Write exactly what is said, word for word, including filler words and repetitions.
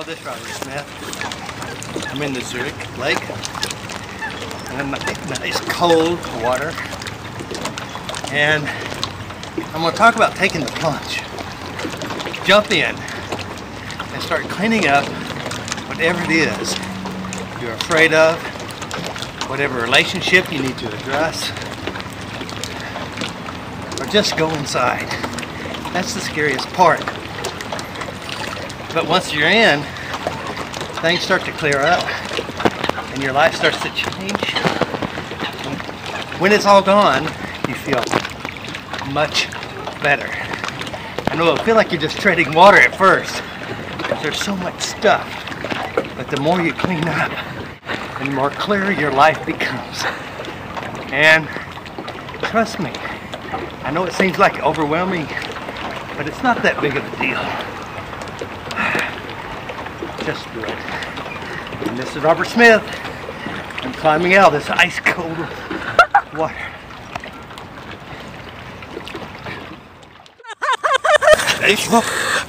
follow this road, Smith. I'm in the Zurich Lake. And it's cold water. And I'm going to talk about taking the plunge. Jump in and start cleaning up whatever it is you're afraid of, whatever relationship you need to address, or just go inside. That's the scariest part. But once you're in, things start to clear up and your life starts to change. When it's all gone, you feel much better. I know it'll feel like you're just treading water at first. There's so much stuff. But the more you clean up, the more clear your life becomes. And trust me, I know it seems like overwhelming, but it's not that big of a deal. Just do it. And this is Robert Smith. I'm climbing out of this ice cold water. Hey,